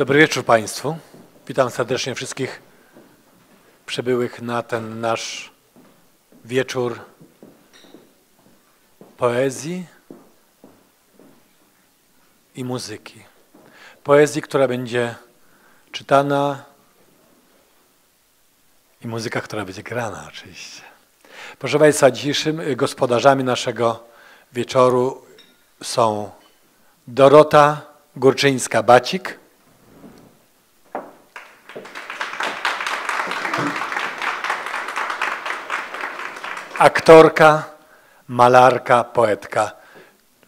Dobry wieczór Państwu. Witam serdecznie wszystkich przybyłych na ten nasz wieczór poezji i muzyki. Poezji, która będzie czytana i muzyka, która będzie grana oczywiście. Proszę Państwa, dzisiejszymi gospodarzami naszego wieczoru są Dorota Górczyńska-Bacik, aktorka, malarka, poetka.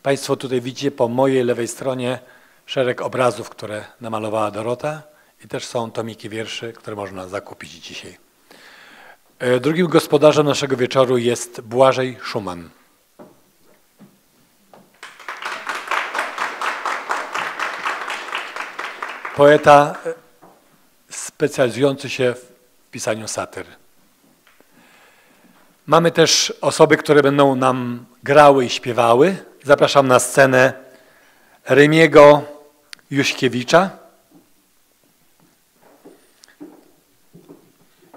Państwo tutaj widzicie po mojej lewej stronie szereg obrazów, które namalowała Dorota i też są tomiki wierszy, które można zakupić dzisiaj. Drugim gospodarzem naszego wieczoru jest Błażej Szuman. Poeta specjalizujący się w pisaniu satyr. Mamy też osoby, które będą nam grały i śpiewały. Zapraszam na scenę Remiego Juśkiewicza.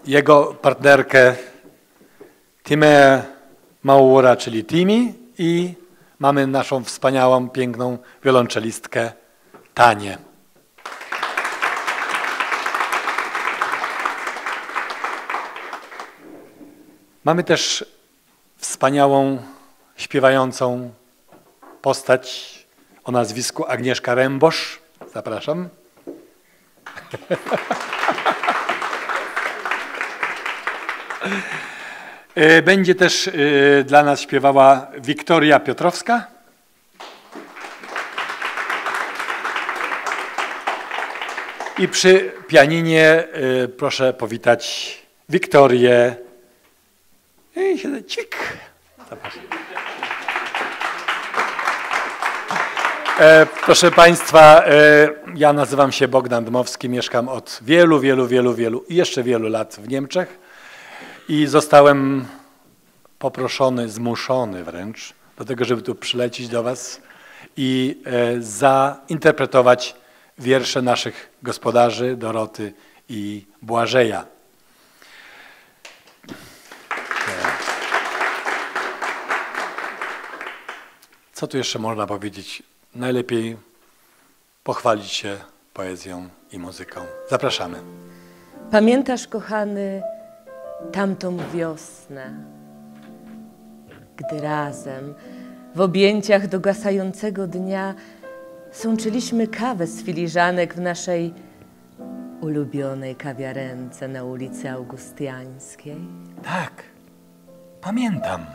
Jego partnerkę Timeę Maura, czyli Timi, i mamy naszą wspaniałą, piękną wiolonczelistkę Tanię. Mamy też wspaniałą, śpiewającą postać o nazwisku Agnieszka Rębosz. Zapraszam. Będzie też dla nas śpiewała Wiktoria Piotrowska. I przy pianinie proszę powitać Wiktorię Ćwik. Proszę Państwa, ja nazywam się Bogdan Dmowski, mieszkam od wielu lat w Niemczech i zostałem poproszony, zmuszony wręcz do tego, żeby tu przylecieć do Was i zainterpretować wiersze naszych gospodarzy Doroty i Błażeja. Co tu jeszcze można powiedzieć? Najlepiej pochwalić się poezją i muzyką. Zapraszamy. Pamiętasz, kochany, tamtą wiosnę, gdy razem w objęciach dogasającego dnia sączyliśmy kawę z filiżanek w naszej ulubionej kawiarence na ulicy Augustiańskiej? Tak, pamiętam.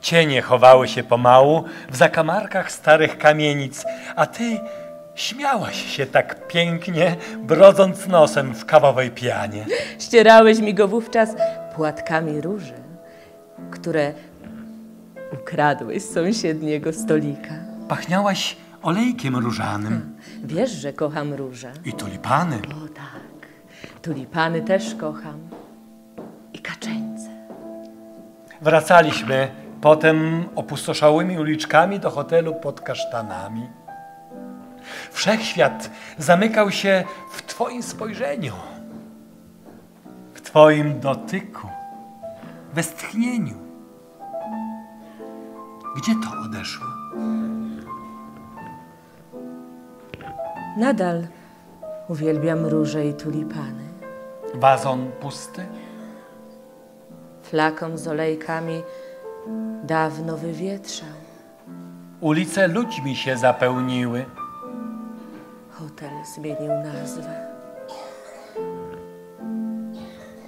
Cienie chowały się pomału w zakamarkach starych kamienic, a ty śmiałaś się tak pięknie, brodząc nosem w kawowej pianie. Ścierałeś mi go wówczas płatkami róży, które ukradłeś z sąsiedniego stolika. Pachniałaś olejkiem różanym. Wiesz, że kocham róże. I tulipany. O tak, tulipany też kocham. I kaczeńce. Wracaliśmy potem opustoszałymi uliczkami do hotelu pod kasztanami. Wszechświat zamykał się w twoim spojrzeniu, w twoim dotyku, westchnieniu. Gdzie to odeszło? Nadal uwielbiam róże i tulipany. Wazon pusty? Flakon z olejkami dawno wywietrzał. Ulice ludźmi się zapełniły. Hotel zmienił nazwę.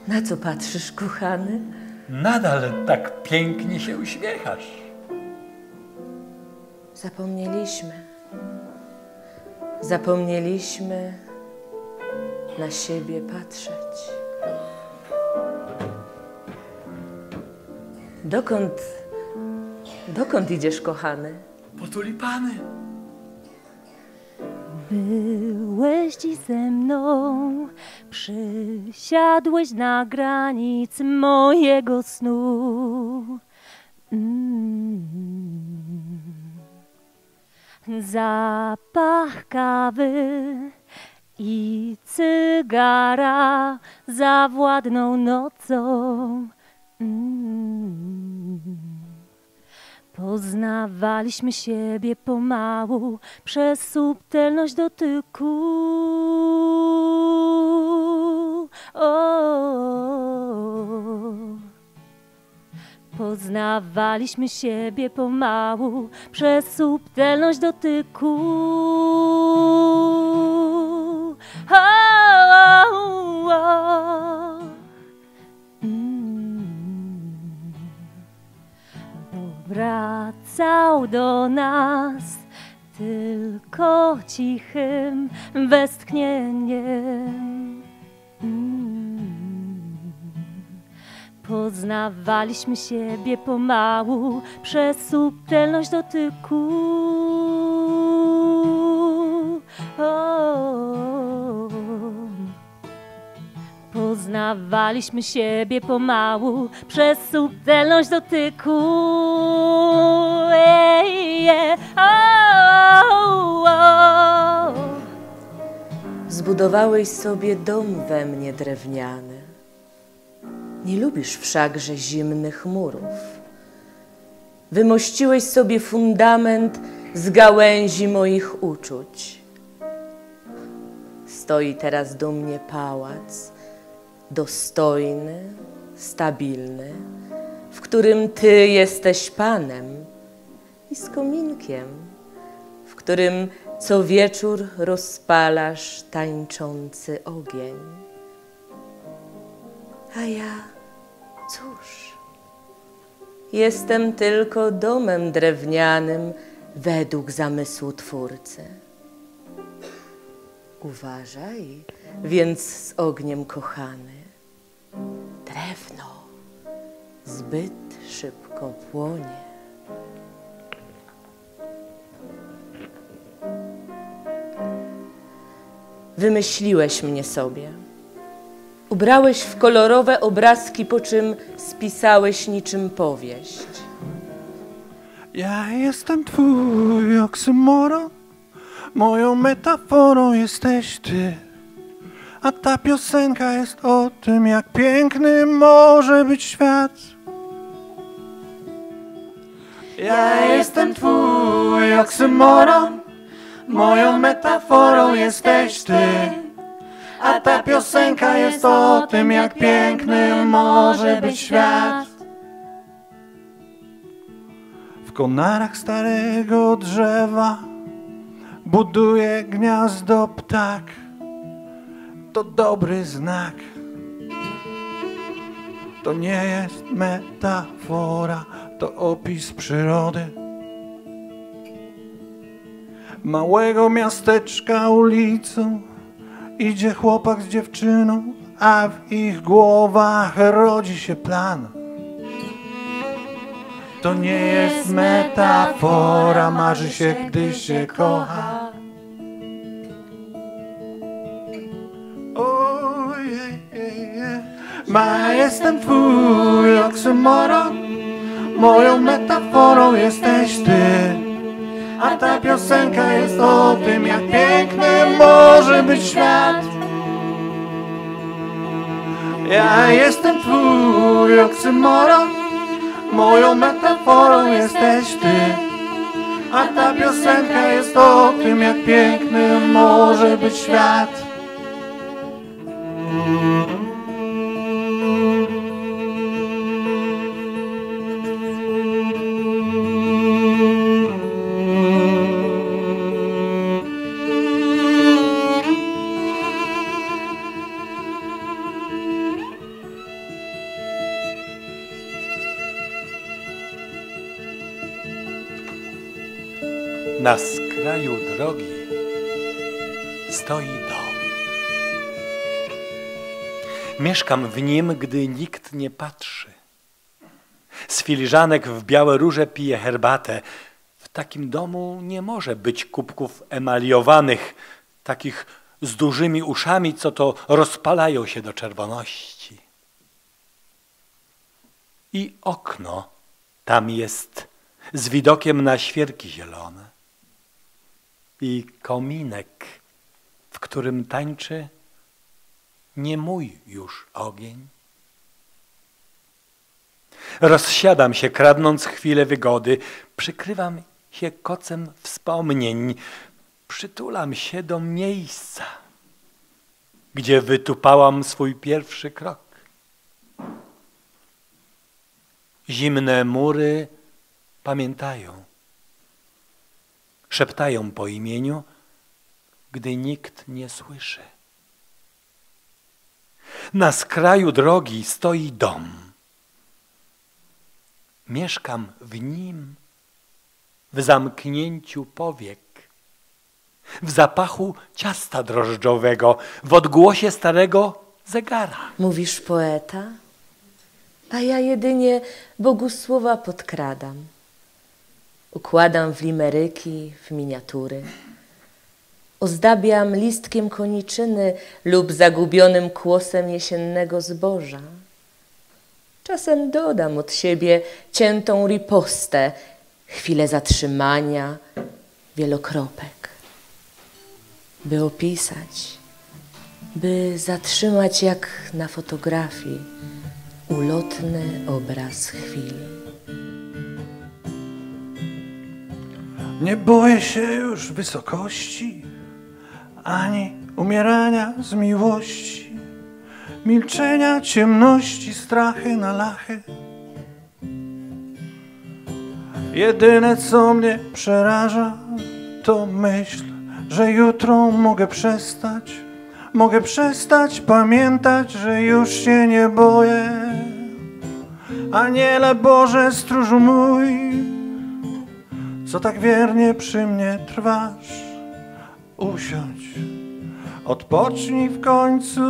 Na co patrzysz, kochany? Nadal tak pięknie się uśmiechasz. Zapomnieliśmy. Zapomnieliśmy na siebie patrzeć. Dokąd idziesz, kochany? Po tulipany. Byłeś dziś ze mną, przysiadłeś na granicy mojego snu. Zapach kawy i cygara za władną nocą. Poznawaliśmy siebie pomału przez subtelność dotyku. Poznawaliśmy siebie pomału przez subtelność dotyku. Wracał do nas tylko cichym westchnieniem. Poznawaliśmy siebie pomału przez subtelność dotyku. Poznawaliśmy siebie pomału przez subtelność dotyku. Zbudowałeś sobie dom we mnie drewniany. Nie lubisz wszakże zimnych murów. Wymościłeś sobie fundament z gałęzi moich uczuć. Stoi teraz dumnie pałac, dostojny, stabilny, w którym ty jesteś panem i z kominkiem, w którym co wieczór rozpalasz tańczący ogień. A ja, cóż, jestem tylko domem drewnianym według zamysłu twórcy. Uważaj więc z ogniem, kochany. Drewno zbyt szybko płonie. Wymyśliłeś mnie sobie. Ubrałeś w kolorowe obrazki, po czym spisałeś niczym powieść. Ja jestem twój oksymoron, moją metaforą jesteś ty. A ta piosenka jest o tym, jak piękny może być świat. Ja jestem twój oksymoron, moją metaforą jesteś ty. A ta piosenka jest o tym, jak piękny może być świat. W konarach starego drzewa buduje gniazdo ptak. To dobry znak. To nie jest metafora, to opis przyrody. Małego miasteczka ulicą idzie chłopak z dziewczyną, a w ich głowach rodzi się plan. To nie jest metafora, marzy się, gdy się kocha. Ma jestem twój oksymoron, moją metaforą jesteś ty. A ta piosenka jest o tym, jak piękny może być świat. Ja jestem twój oksymoron, moją metaforą jesteś ty. A ta piosenka jest o tym, jak piękny może być świat. Na skraju drogi stoi dom. Mieszkam w nim, gdy nikt nie patrzy. Z filiżanek w białe róże piję herbatę. W takim domu nie może być kubków emaliowanych, takich z dużymi uszami, co to rozpalają się do czerwoności. I okno tam jest z widokiem na świerki zielone. I kominek, w którym tańczy nie mój już ogień. Rozsiadam się, kradnąc chwilę wygody, przykrywam się kocem wspomnień, przytulam się do miejsca, gdzie wytupałam swój pierwszy krok. Zimne mury pamiętają, szeptają po imieniu, gdy nikt nie słyszy. Na skraju drogi stoi dom. Mieszkam w nim, w zamknięciu powiek, w zapachu ciasta drożdżowego, w odgłosie starego zegara. Mówisz poeta, a ja jedynie Bogu słowa podkradam. Układam w limeryki, w miniatury. Ozdabiam listkiem koniczyny lub zagubionym kłosem jesiennego zboża. Czasem dodam od siebie ciętą ripostę, chwilę zatrzymania, wielokropek. By opisać, by zatrzymać jak na fotografii ulotny obraz chwili. Nie boję się już wysokości, ani umierania z miłości, milczenia, ciemności, strachy na lachy. Jedyne, co mnie przeraża, to myśl, że jutro mogę przestać pamiętać, że już się nie boję. Aniele Boże, stróżu mój, co tak wiernie przy mnie trwasz, usiądź, odpocznij w końcu.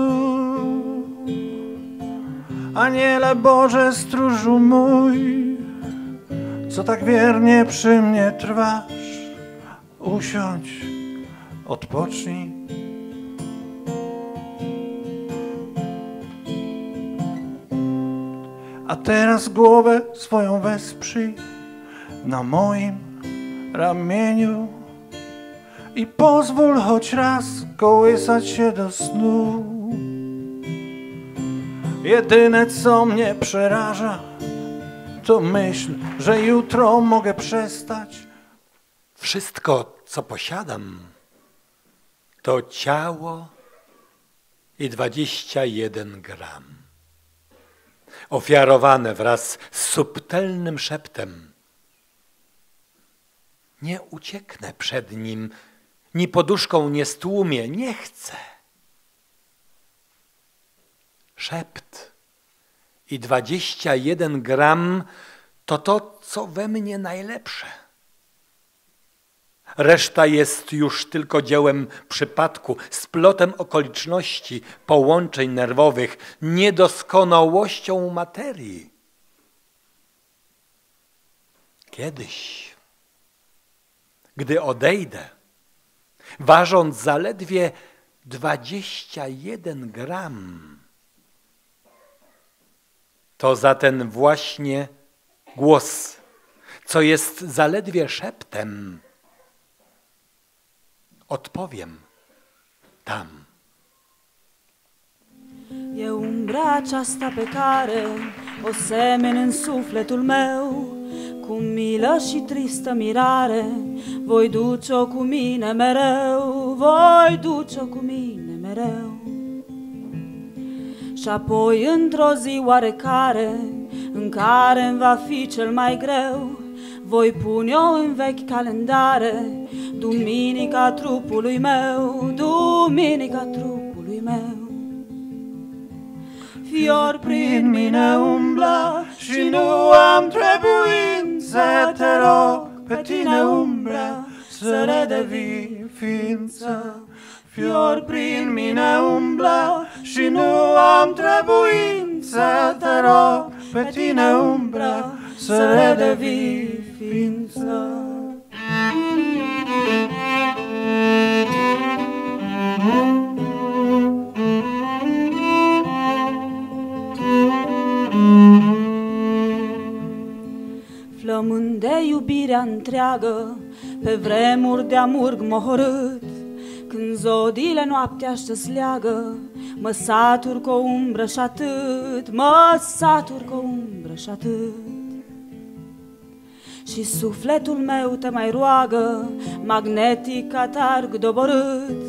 Aniele Boże, stróżu mój, co tak wiernie przy mnie trwasz, usiądź, odpocznij. A teraz głowę swoją wesprzyj na moim ramieniu i pozwól choć raz kołysać się do snu. Jedyne, co mnie przeraża, to myśl, że jutro mogę przestać. Wszystko, co posiadam, to ciało i 21 gram. Ofiarowane wraz z subtelnym szeptem. Nie ucieknę przed nim, ni poduszką nie stłumię, nie chcę. Szept i 21 gram to to, co we mnie najlepsze. Reszta jest już tylko dziełem przypadku, splotem okoliczności, połączeń nerwowych, niedoskonałością materii. Kiedyś, gdy odejdę, ważąc zaledwie 21 gram, to za ten właśnie głos, co jest zaledwie szeptem, odpowiem tam. E umbra aceasta pe care o semeni în sufletul meu, cu milă și tristă mirare, voi duce-o cu mine mereu, voi duce-o cu mine mereu. Și apoi într-o zi oarecare, în care îmi va fi cel mai greu, voi pune-o în vechi calendare, duminica trupului meu, duminica trupului meu. Fior prin mine umblă și nu am trebuință, te rog pe tine umbră să ne devii ființă. Fior prin mine umblă și nu am trebuință, te rog pe tine umbră să ne devii ființă. Flămânde iubirea întreagă, pe vremuri de-amurg mohorât, când Când zodiile noaptea și se leagă, mă satur cu o umbră și atât, mă satur cu o umbră și atât. Și sufletul meu te mai roagă, magnetic atarg doborât.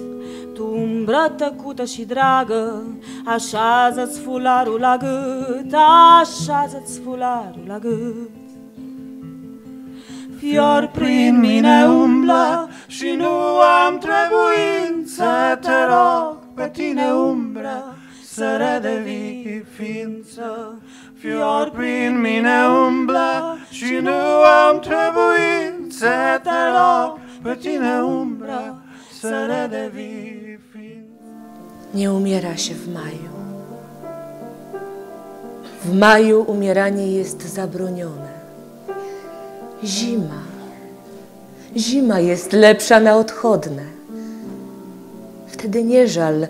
Tu, umbră tăcută și dragă, așează-ți fularul la gât, așează-ți fularul la gât. Fior prin mine umblă și nu am trebuință, te rog pe tine umbră să redevii ființă. Fior prin mine umblă și nu am trebuință, te rog pe tine umbră să redevii ființă. Nie umiera się w maju. W maju umieranie jest zabronione. Zima. Zima jest lepsza na odchodne. Wtedy nie żal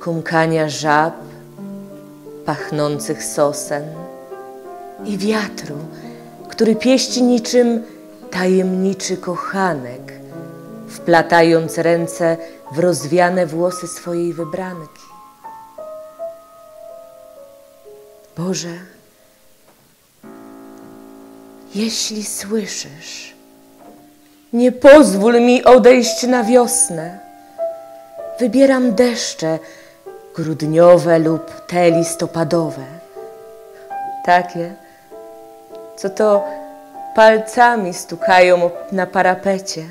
kumkania żab, pachnących sosen i wiatru, który pieści niczym tajemniczy kochanek, wplatając ręce w rozwiane włosy swojej wybranki. Boże, jeśli słyszysz, nie pozwól mi odejść na wiosnę. Wybieram deszcze grudniowe lub te listopadowe. Takie, co to palcami stukają na parapecie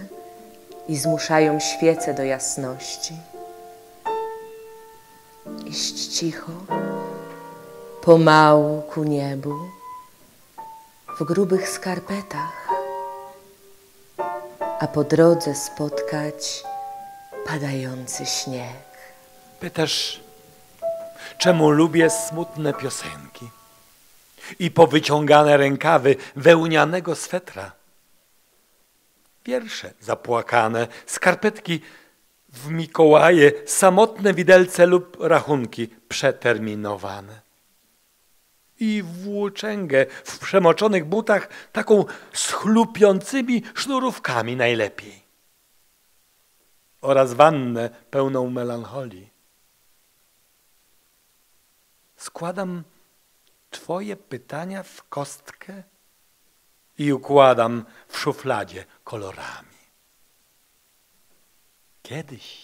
i zmuszają świece do jasności. Iść cicho, pomału ku niebu, w grubych skarpetach, a po drodze spotkać padający śnieg. Pytasz, czemu lubię smutne piosenki i powyciągane rękawy wełnianego swetra. Wiersze zapłakane, skarpetki w Mikołaje, samotne widelce lub rachunki przeterminowane. I włóczęgę w przemoczonych butach, taką z chlupiącymi sznurówkami najlepiej. Oraz wannę pełną melancholii. Składam twoje pytania w kostkę i układam w szufladzie kolorami. Kiedyś,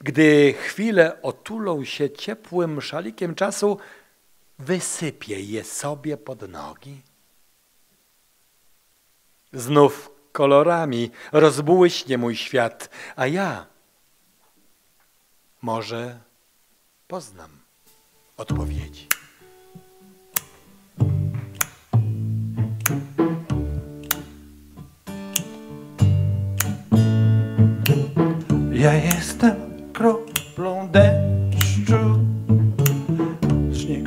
gdy chwile otulą się ciepłym szalikiem czasu, wysypię je sobie pod nogi. Znów kolorami rozbłyśnie mój świat, a ja może poznam odpowiedzi. Ja jestem kroplą deszczu,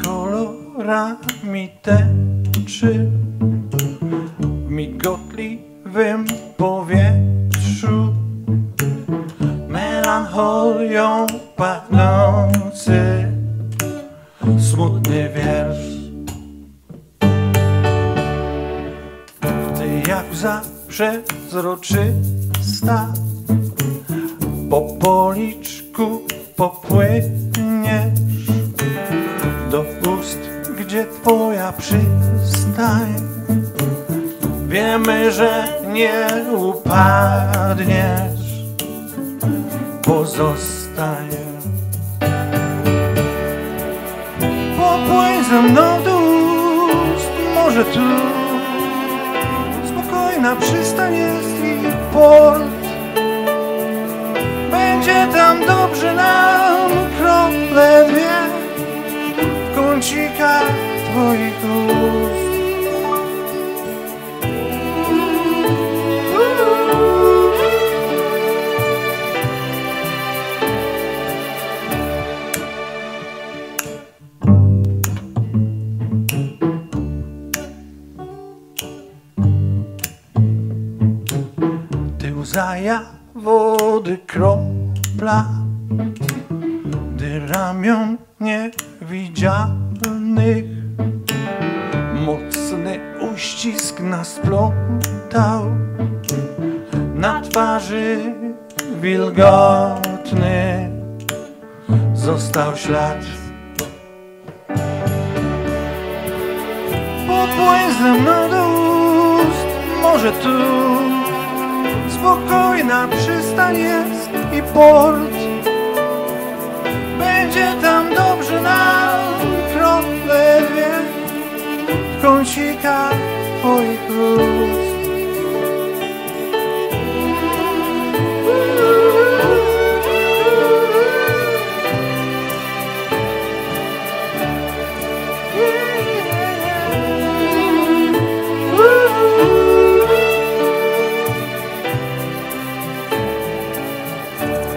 kolorami tęczy w migotliwym powietrzu, melancholią pachnący smutny wiersz. Ty jak za przezroczysta po policzku popłynie do ust, gdzie twoja przystań. Wiemy, że nie upadniesz, pozostań. Popłyń ze mną do ust, może tu spokojna przystań jest i port. Będzie tam dobrze nam, krople dwie kącika twoich ust. Ty łza ja wody kropla, gdy ramion nie widzialnych mocny uścisk nas plątał na twarzy wilgotny został ślad. Popłyń ze mną do ust, może tu spokojna przystań jest i port. Będzie tam dobrze nam, kroplewie w kąsikach twoich ust.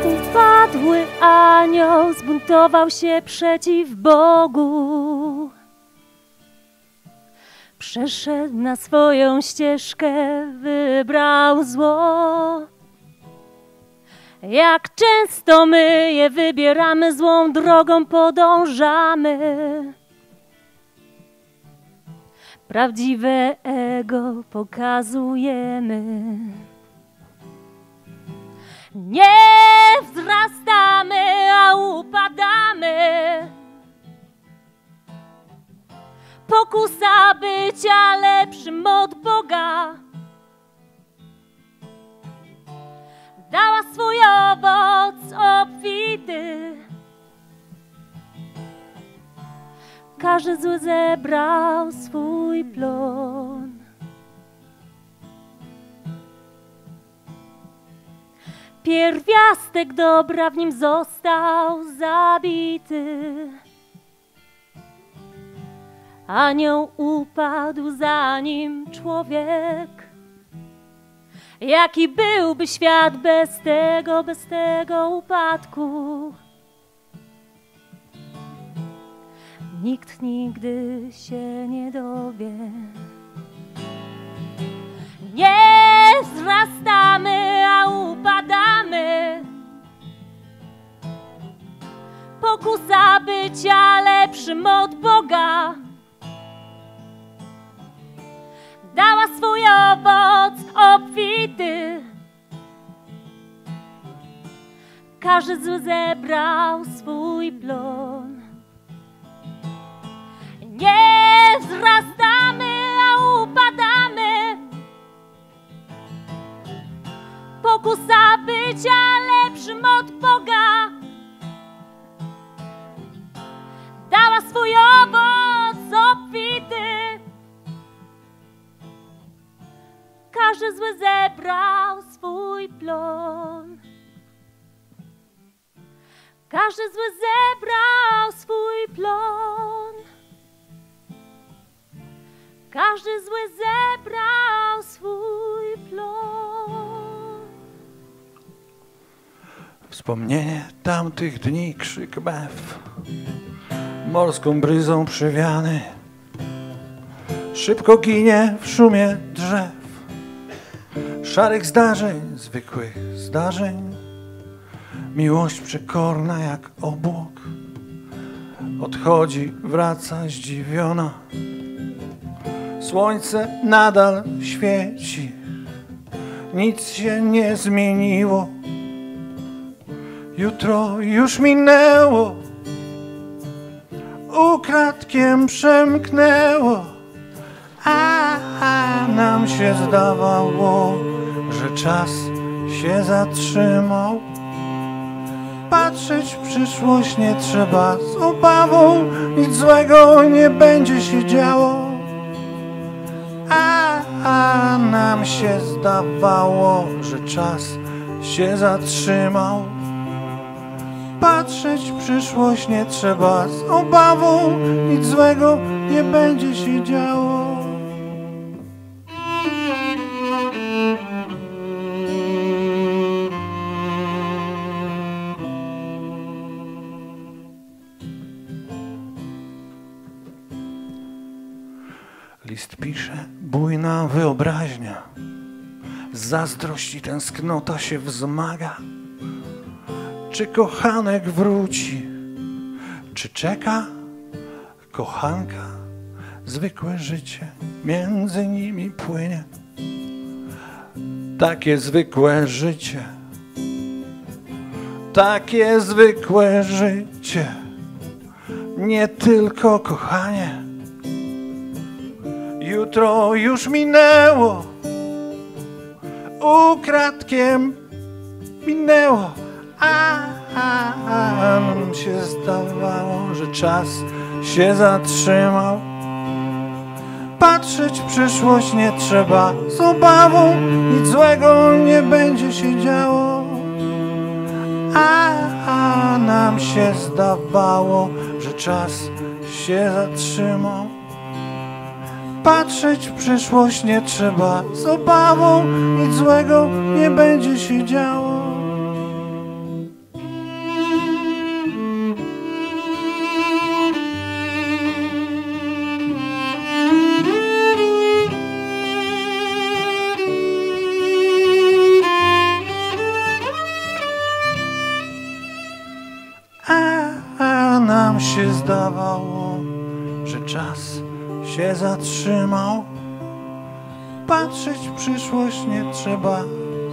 Upadły anioł zbuntował się przeciw Bogu. Przeszedł na swoją ścieżkę, wybrał zło. Jak często my je wybieramy, złą drogą podążamy. Prawdziwe ego pokazujemy. Nie wzrastamy, a upadamy. Pokusa bycia lepszym od Boga dała swój owoc obfity. Każdy zły zebrał swój plon. Pierwiastek dobra w nim został zabity. Anioł upadł, zanim człowiek. Jaki byłby świat bez tego upadku? Nikt nigdy się nie dowie. Nie wzrastamy, a upadamy. Pokusa bycia lepszym od Boga dała swój owoc obfity. Każdy zły zebrał swój plon. Nie wzrastamy, a upadamy. Pokusa bycia lepszym od Boga dała swój owoc obfity. Każdy zły zebrał swój plon. Każdy zły zebrał swój plon. Każdy zły zebrał swój plon. Wspomnienie tamtych dni, krzyk mew, morską bryzą przywiany, szybko ginie w szumie drzew, szarych zdarzeń, zwykłych zdarzeń. Miłość przekorna jak obłok odchodzi, wraca zdziwiona. Słońce nadal świeci, nic się nie zmieniło. Jutro już minęło, ukradkiem przemknęło, a nam się zdawało, że czas się zatrzymał. Patrzeć w przyszłość nie trzeba z obawą, nic złego nie będzie się działo. A nam się zdawało, że czas się zatrzymał. Patrzeć w przyszłość nie trzeba z obawą, nic złego nie będzie się działo. List pisze bujna wyobraźnia, zazdrość i tęsknota się wzmaga. Czy kochanek wróci, czy czeka kochanka? Zwykłe życie między nimi płynie. Takie zwykłe życie takie zwykłe życie, nie tylko kochanie. Jutro już minęło, ukradkiem minęło, a nam się zdawało, że czas się zatrzymał. Patrzeć w przyszłość nie trzeba z obawą, nic złego nie będzie się działo. A nam się zdawało, że czas się zatrzymał. Patrzeć w przyszłość nie trzeba z obawą, nic złego nie będzie się działo. A nam się zdawało, że czas się zatrzymał. Patrzeć w przyszłość nie trzeba,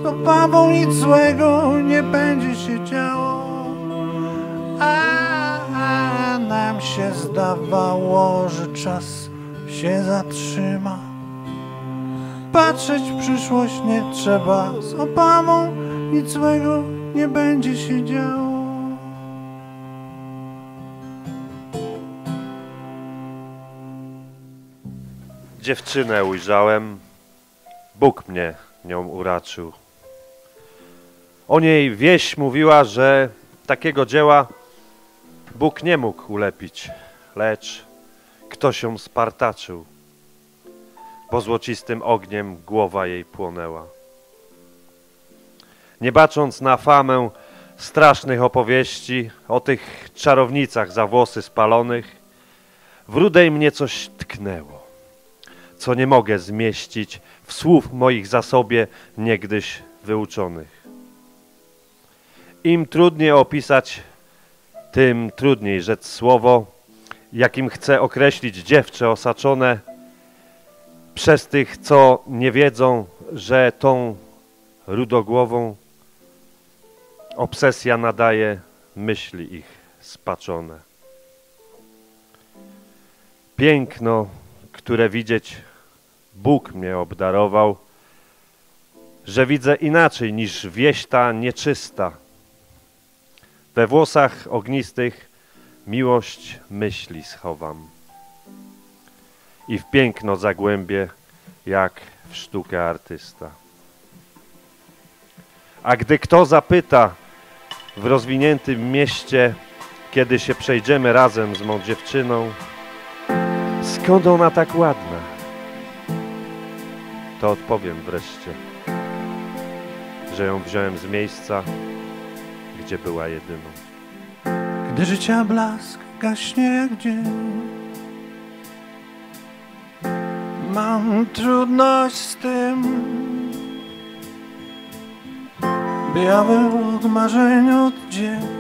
z obawą nic złego nie będzie się działo. A nam się zdawało, że czas się zatrzyma. Patrzeć w przyszłość nie trzeba, z obawą nic złego nie będzie się działo. Dziewczynę ujrzałem, Bóg mnie nią uraczył. O niej wieś mówiła, że takiego dzieła Bóg nie mógł ulepić, lecz ktoś ją spartaczył, bo złocistym ogniem głowa jej płonęła. Nie bacząc na famę strasznych opowieści o tych czarownicach za włosy spalonych, w rudej mnie coś tknęło, co nie mogę zmieścić w słów moich zasobie niegdyś wyuczonych. Im trudniej opisać, tym trudniej rzec słowo, jakim chcę określić dziewczę osaczone przez tych, co nie wiedzą, że tą rudogłową obsesja nadaje myśli ich spaczone. Piękno, które widzieć Bóg mnie obdarował, że widzę inaczej niż wieś ta nieczysta. We włosach ognistych miłość myśli schowam i w piękno zagłębię, jak w sztukę artysta. A gdy kto zapyta w rozwiniętym mieście, kiedy się przejdziemy razem z mą dziewczyną, skąd ona tak ładna? To odpowiem wreszcie, że ją wziąłem z miejsca, gdzie była jedyną. Gdy życia blask gaśnie jak dzień, mam trudność z tym, by ja był od marzeń oddzielić.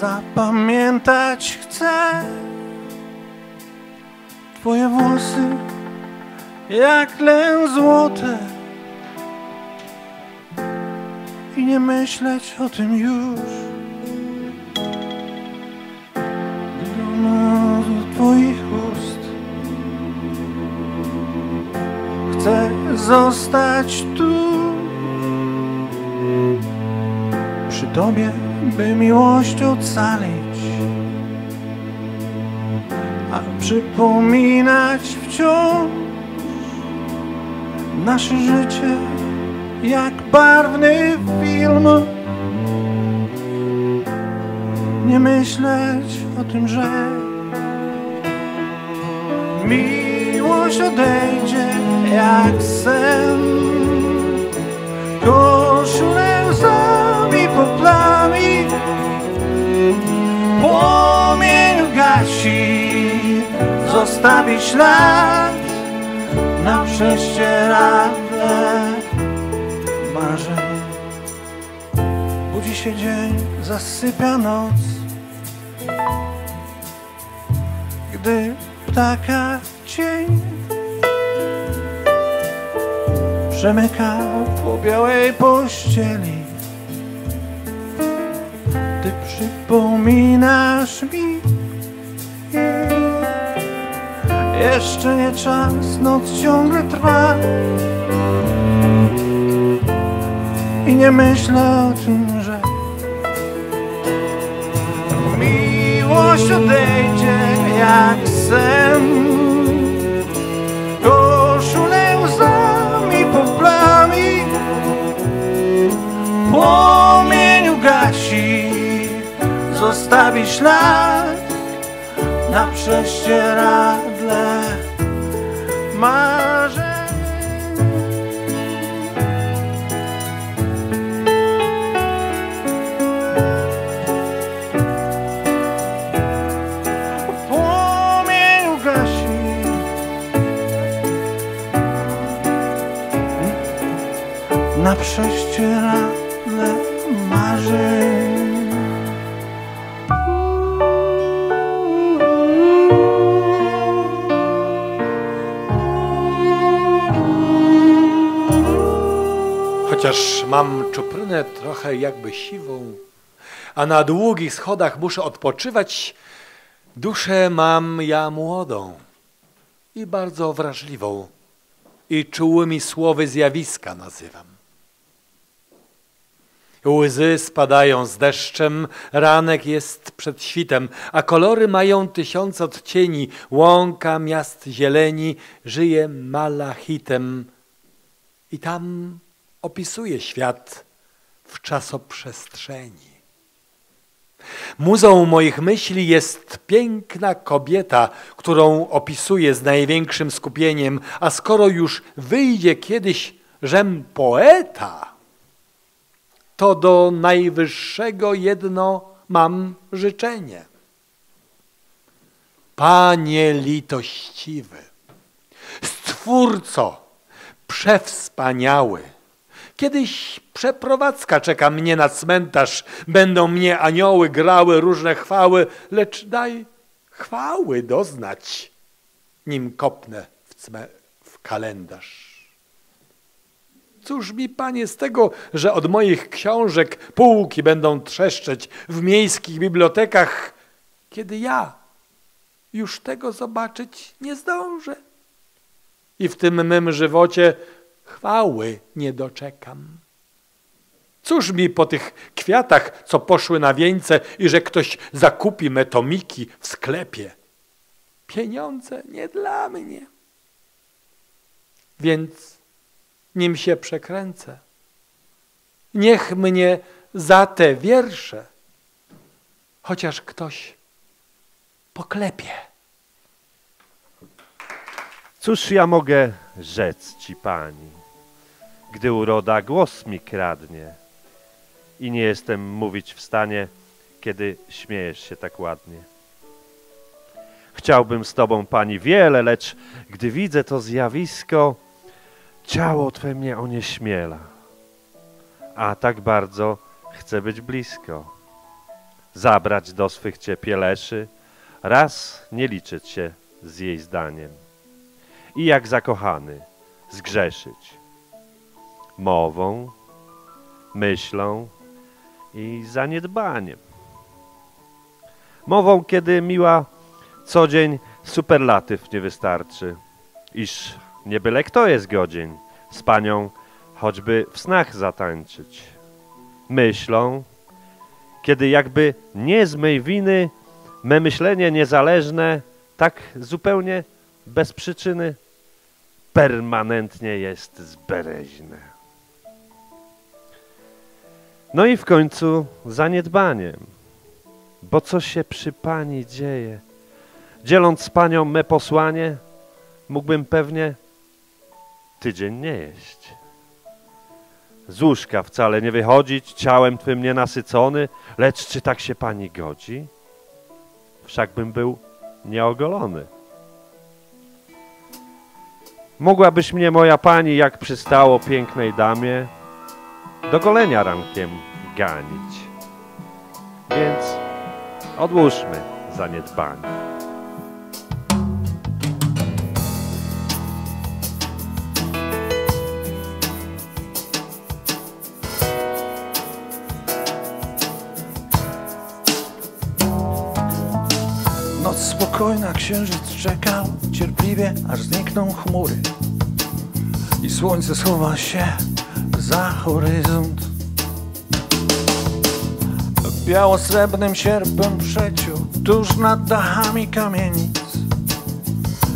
Zapamiętać chcę twoje włosy jak len złote i nie myśleć o tym już. Grono do twoich ust chcę zostać tu przy tobie, by miłość ocalić, a przypominać wciąż nasze życie jak barwny film. Nie myśleć o tym, że miłość odejdzie jak sen. Koszulę łzami poplami płomień gasi, zostawi ślad na prześcieradle marzeń. Budzi się dzień, zasypia noc, gdy ptaka cień przemyka po białej pościeli. Ty przypominasz mi, jeszcze nie czas, noc ciągle trwa i nie myślę o tym, że miłość odejdzie jak sen. Koszulę łzami poplami, płomieniu gasi, zostawi ślad na prześcieradle marzeń. Na prześcieradle marzeń. Chociaż mam czuprynę trochę jakby siwą, a na długich schodach muszę odpoczywać, duszę mam ja młodą i bardzo wrażliwą, i czułymi słowy zjawiska nazywam. Łzy spadają z deszczem, ranek jest przed świtem, a kolory mają tysiąc odcieni, łąka miast zieleni żyje malachitem i tam opisuje świat w czasoprzestrzeni. Muzą moich myśli jest piękna kobieta, którą opisuję z największym skupieniem, a skoro już wyjdzie kiedyś żem poeta, to do Najwyższego jedno mam życzenie. Panie litościwy, Stwórco przewspaniały, kiedyś przeprowadzka czeka mnie na cmentarz, będą mnie anioły grały różne chwały, lecz daj chwały doznać, nim kopnę w kalendarz. Cóż mi, Panie, z tego, że od moich książek półki będą trzeszczeć w miejskich bibliotekach, kiedy ja już tego zobaczyć nie zdążę i w tym mym żywocie chwały nie doczekam. Cóż mi po tych kwiatach, co poszły na wieńce i że ktoś zakupi me tomiki w sklepie. Pieniądze nie dla mnie. Więc nim się przekręcę, niech mnie za te wiersze chociaż ktoś poklepie. Cóż ja mogę rzec ci, Pani, gdy uroda głos mi kradnie i nie jestem mówić w stanie, kiedy śmiejesz się tak ładnie. Chciałbym z Tobą, Pani, wiele, lecz gdy widzę to zjawisko, ciało Twe mnie onieśmiela, a tak bardzo chcę być blisko. Zabrać do swych ciepeleszy, raz nie liczyć się z jej zdaniem. I jak zakochany zgrzeszyć mową, myślą i zaniedbaniem. Mową, kiedy miła co dzień superlatyw nie wystarczy, iż nie byle kto jest godzien z Panią choćby w snach zatańczyć. Myślą, kiedy jakby nie z mej winy me myślenie niezależne tak zupełnie bez przyczyny permanentnie jest zbereźne. No i w końcu zaniedbaniem, bo co się przy Pani dzieje? Dzieląc z Panią me posłanie, mógłbym pewnie tydzień nie jeść. Z łóżka wcale nie wychodzić, ciałem Twym nienasycony, lecz czy tak się Pani godzi? Wszakbym był nieogolony. Mogłabyś mnie, moja Pani, jak przystało pięknej damie, do golenia rankiem ganić. Więc odłóżmy zaniedbanie. spokojna księżyc czekał cierpliwie, aż znikną chmury i słońce schowa się za horyzont. Biało-srebrnym sierpem przeciął tuż nad dachami kamienic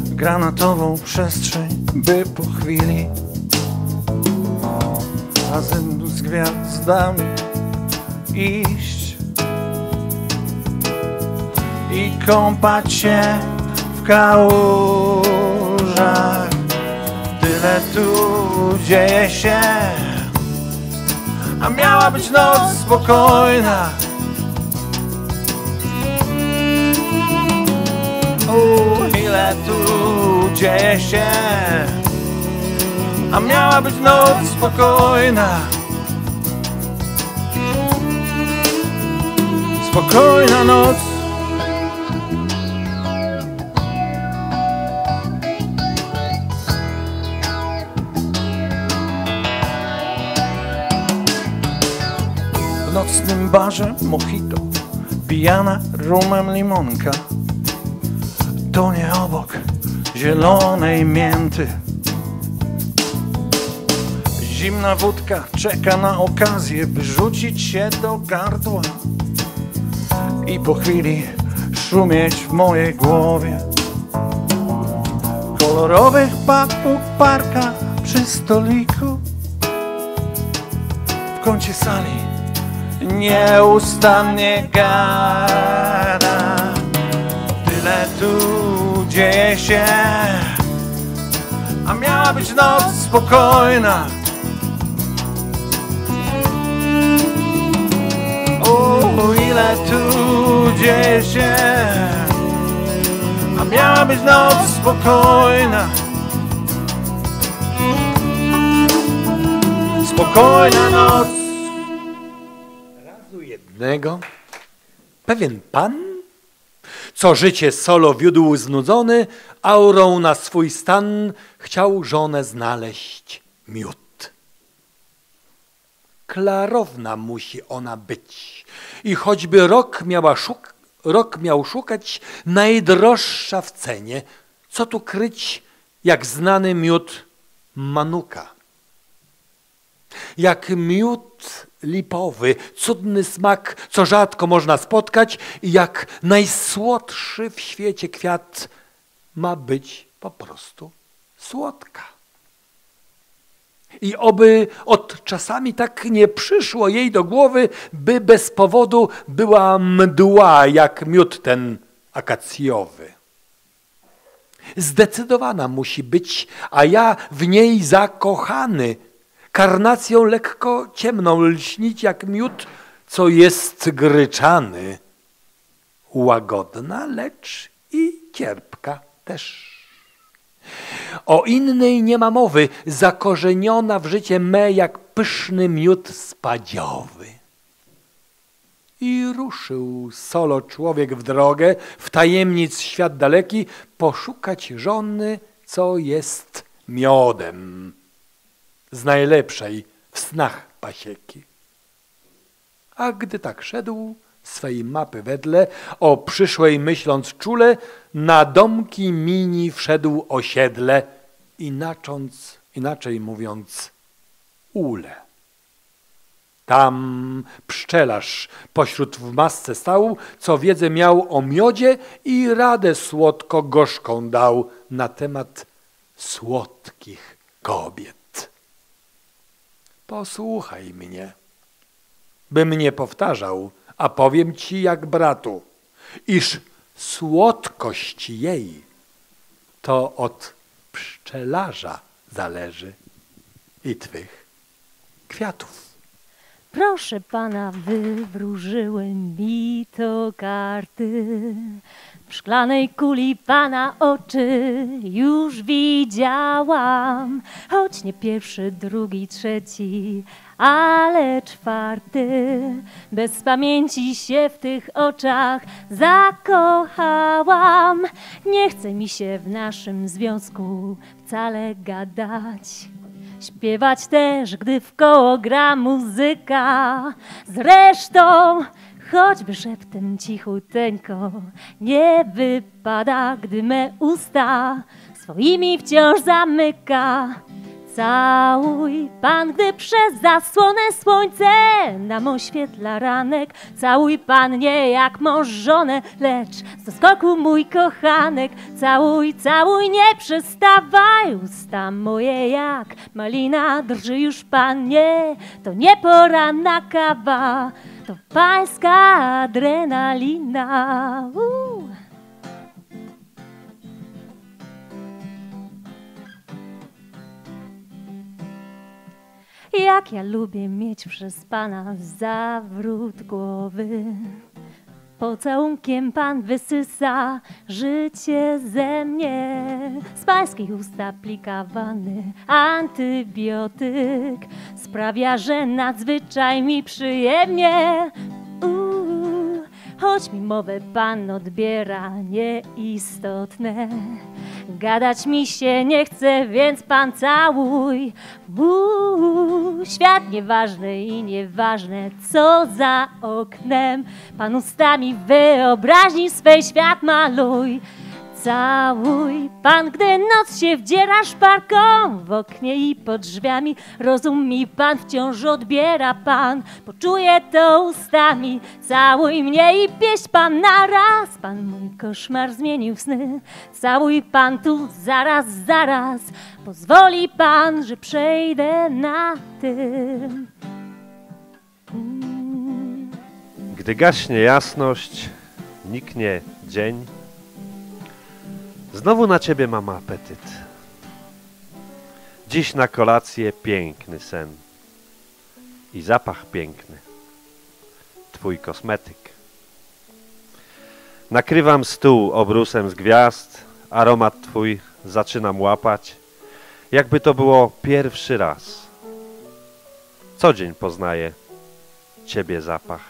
granatową przestrzeń, by po chwili razem z gwiazdami iść i kąpać się w kałużach. Tyle tu dzieje się, a miała być noc spokojna. Ile tu dzieje się, a miała być noc spokojna. Spokojna noc. W nocnym barze mojito, pijana rumem limonka tonie obok zielonej mięty. Zimna wódka czeka na okazję, by rzucić się do gardła i po chwili szumieć w mojej głowie. W kolorowych papug parka przy stoliku w kącie sali nieustannie gada. Tyle tu dzieje się, a miała być noc spokojna. Ile tu dzieje się, a miała być noc spokojna. Spokojna noc. Razu jednego pewien pan, co życie solo wiódł znudzony, aurą na swój stan chciał żonę znaleźć miód. Klarowna musi ona być i choćby rok miał szukać, najdroższa w cenie. Co tu kryć, jak znany miód manuka. Jak miód lipowy, cudny smak, co rzadko można spotkać, i jak najsłodszy w świecie kwiat ma być po prostu słodka. I oby od czasami tak nie przyszło jej do głowy, by bez powodu była mdła jak miód ten akacjowy. Zdecydowana musi być, a ja w niej zakochany, karnacją lekko ciemną lśnić jak miód, co jest gryczany. Łagodna, lecz i cierpka też. O innej nie ma mowy, zakorzeniona w życie me jak pyszny miód spadziowy. I ruszył solo człowiek w drogę, w tajemnic świat daleki, poszukać żony, co jest miodem z najlepszej w snach pasieki. A gdy tak szedł, swej mapy wedle, o przyszłej myśląc czule, na domki mini wszedł osiedle, inaczej mówiąc ule. Tam pszczelarz pośród w masce stał, co wiedzę miał o miodzie i radę słodko-gorzką dał na temat słodkich kobiet. Posłuchaj mnie, bym nie powtarzał, a powiem ci jak bratu, iż słodkość jej to od pszczelarza zależy i twych kwiatów. Proszę pana, wywróżyły mi to karty. W szklanej kuli pana oczy już widziałam, choć nie pierwszy, drugi, trzeci, ale czwarty. Bez pamięci się w tych oczach zakochałam. Nie chce mi się w naszym związku wcale gadać. Śpiewać też, gdy w koło gra muzyka. Zresztą choćby szeptem cichuteńko, nie wypada, gdy me usta swoimi wciąż zamyka. Całuj Pan, gdy przez zasłonę słońce nam oświetla ranek. Całuj Pan nie jak mąż żonę, lecz z doskoku mój kochanek. Całuj, całuj, nie przestawaj, usta moje jak malina. Drży już Panie, to nie poranna kawa, to pańska adrenalina. Jak ja lubię mieć przez Pana zawrót głowy. Pocałunkiem Pan wysysa życie ze mnie. Z pańskich ust aplikowany antybiotyk sprawia, że nadzwyczaj mi przyjemnie. Choć mi mowę Pan odbiera nieistotne, gadać mi się nie chce, więc Pan całuj. Świat nieważny i nieważne, co za oknem. Pan ustami wyobraźni swej świat maluj. Całuj Pan, gdy noc się wdziera szparką w oknie i pod drzwiami. Rozum mi Pan wciąż odbiera, Pan poczuje to ustami. Całuj mnie i pieść Pan naraz, Pan mój koszmar zmienił w sny. Całuj Pan tu zaraz, zaraz, pozwoli Pan, że przejdę na tym. Gdy gaśnie jasność, niknie dzień, znowu na ciebie mam apetyt. Dziś na kolację piękny sen i zapach piękny, twój kosmetyk. Nakrywam stół obrusem z gwiazd, aromat twój zaczynam łapać, jakby to było pierwszy raz. Co dzień poznaję ciebie zapach.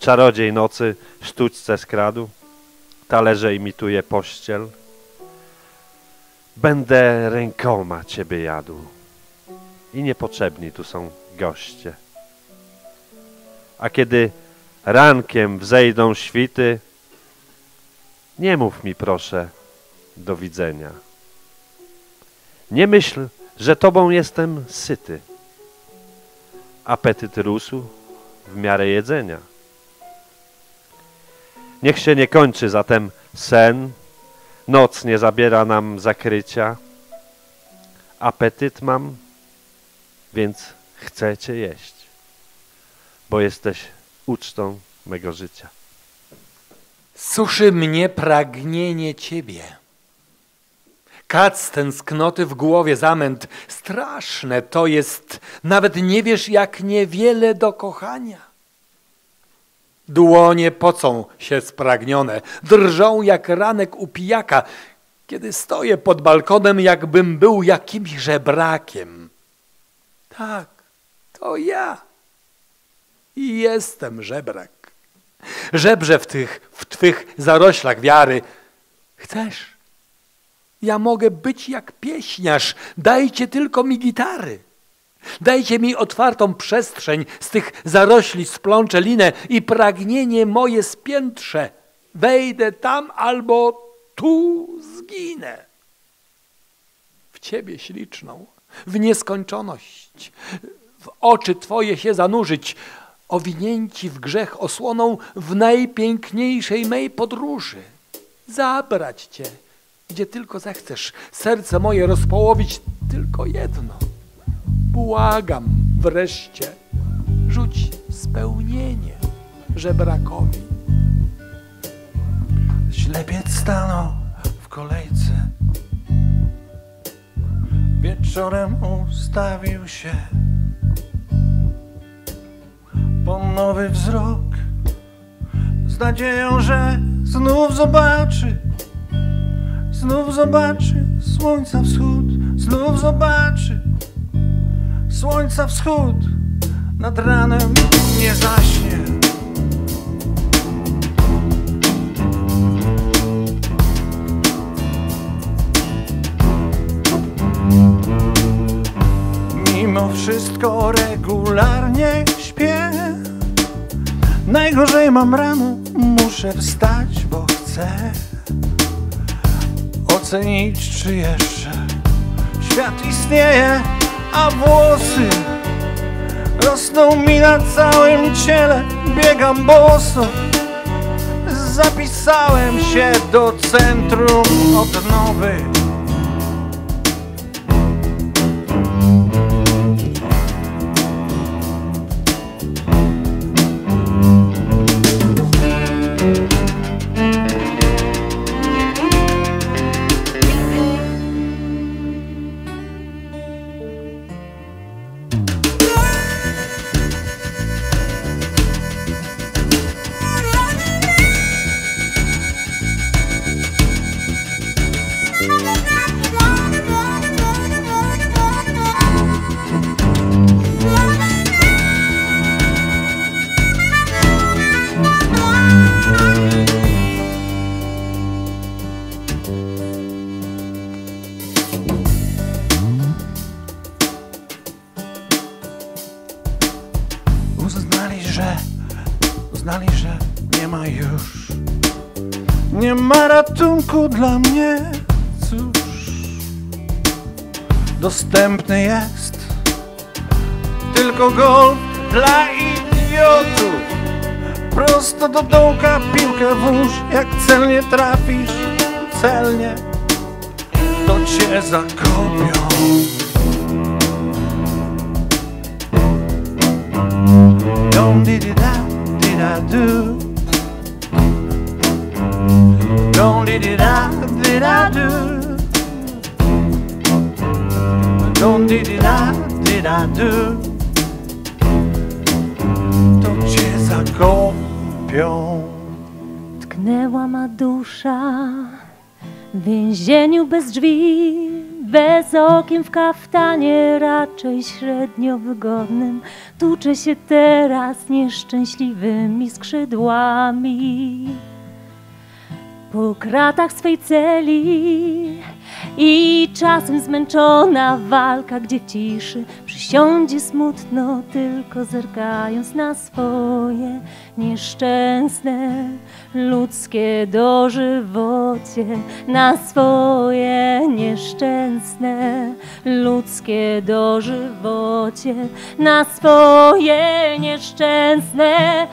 Czarodziej nocy sztućce skradł, talerze imituje pościel. Będę rękoma ciebie jadł i niepotrzebni tu są goście. A kiedy rankiem wzejdą świty, nie mów mi proszę do widzenia. Nie myśl, że tobą jestem syty. Apetyt rósł w miarę jedzenia. Niech się nie kończy zatem sen, noc nie zabiera nam zakrycia. Apetyt mam, więc chcę cię jeść, bo jesteś ucztą mego życia. Suszy mnie pragnienie ciebie. Kac tęsknoty w głowie zamęt, straszne to jest, nawet nie wiesz jak niewiele do kochania. Dłonie pocą się spragnione, drżą jak ranek u pijaka, kiedy stoję pod balkonem, jakbym był jakimś żebrakiem. Tak, to ja. I jestem żebrak. Żebrze w twych zaroślach wiary. Chcesz? Ja mogę być jak pieśniarz, dajcie tylko mi gitary. Dajcie mi otwartą przestrzeń, z tych zarośli splączę linę i pragnienie moje spiętrze. Wejdę tam albo tu zginę. W ciebie śliczną, w nieskończoność, w oczy twoje się zanurzyć, owinięci w grzech osłoną w najpiękniejszej mej podróży. Zabrać cię, gdzie tylko zechcesz, serce moje rozpołowić tylko jedno. Błagam wreszcie, rzuć spełnienie żebrakowi. Ślepiec stanął w kolejce, wieczorem ustawił się. Ponowy wzrok, z nadzieją, że znów zobaczy słońca wschód, znów zobaczy słońca wschód nad ranem. Nie zaśnie, mimo wszystko regularnie śpię, Najgorzej mam rano, muszę wstać, bo chcę ocenić, czy jeszcze świat istnieje, a włosy rosną mi na całym ciele. Biegam boso, zapisałem się do centrum odnowy. Uznali, że nie ma już, nie ma ratunku dla mnie, cóż, dostępny jest tylko golf dla idiotów. Prosto do dołka piłkę włóż, jak celnie trafisz, celnie, to cię zakopią. Dom didi da, dida do. Dom didi da, dida do. Dom didi da, dida do. To cię zakopią. Tknęła ma dusza w więzieniu bez drzwi, bez okien, w kaftanie raczej średnio wygodnym. Tucze się teraz nieszczęśliwymi skrzydłami po kratach swej celi. I czasem zmęczona walka, gdzie w ciszy przysiądzie smutno, tylko zerkając na swoje nieszczęsne ludzkie dożywocie, na swoje nieszczęsne ludzkie dożywocie, na swoje nieszczęsne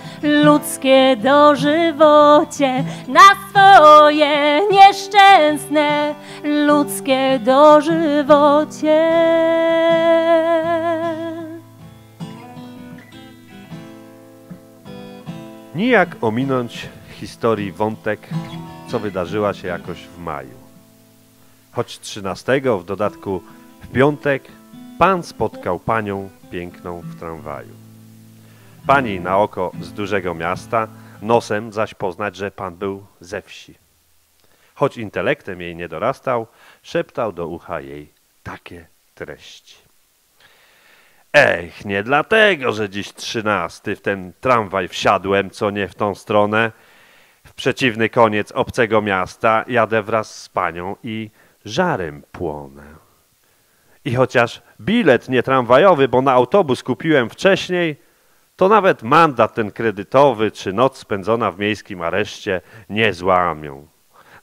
ludzkie dożywocie, na swoje nieszczęsne ludzkie dożywocie. Nijak ominąć historii wątek, co wydarzyła się jakoś w maju. Choć 13, w dodatku w piątek, pan spotkał panią piękną w tramwaju. Pani na oko z dużego miasta, nosem zaś poznać, że pan był ze wsi. Choć intelektem jej nie dorastał, szeptał do ucha jej takie treści. Ech, nie dlatego, że dziś 13 w ten tramwaj wsiadłem, co nie w tą stronę, w przeciwny koniec obcego miasta jadę wraz z panią i żarem płonę. I chociaż bilet nie tramwajowy, bo na autobus kupiłem wcześniej, to nawet mandat ten kredytowy czy noc spędzona w miejskim areszcie nie złamią.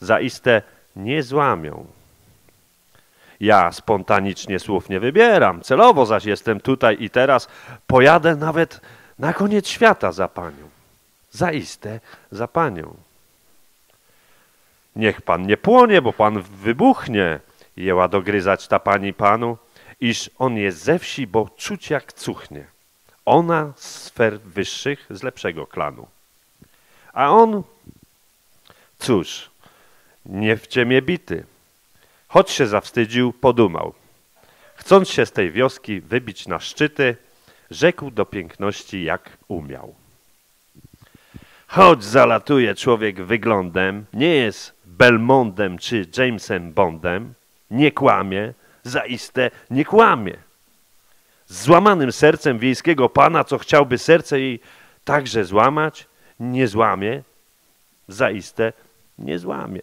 Zaiste nie złamią. Ja spontanicznie słów nie wybieram, celowo zaś jestem tutaj i teraz, pojadę nawet na koniec świata za panią. Zaiste za panią. Niech pan nie płonie, bo pan wybuchnie, jęła dogryzać ta pani panu, iż on jest ze wsi, bo czuć jak cuchnie. Ona z sfer wyższych, z lepszego klanu. A on, cóż, nie w ciemię bity. Choć się zawstydził, podumał. Chcąc się z tej wioski wybić na szczyty, rzekł do piękności jak umiał. Choć zalatuje człowiek wyglądem, nie jest Belmondem czy Jamesem Bondem, nie kłamie, zaiste nie kłamie. Z złamanym sercem wiejskiego pana, co chciałby serce jej także złamać, nie złamie, zaiste nie złamie.